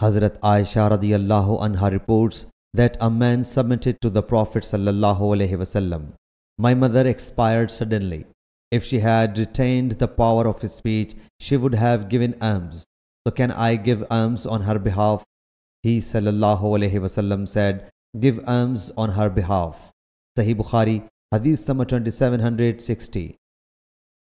Hazrat Aisha radiyallahu anha reports that a man submitted to the Prophet sallallahu alaihi wasallam, "My mother expired suddenly. If she had retained the power of speech, she would have given alms. So can I give alms on her behalf?" He sallallahu alaihi wasallam said, "Give alms on her behalf." Sahih Bukhari, Hadith number 2760.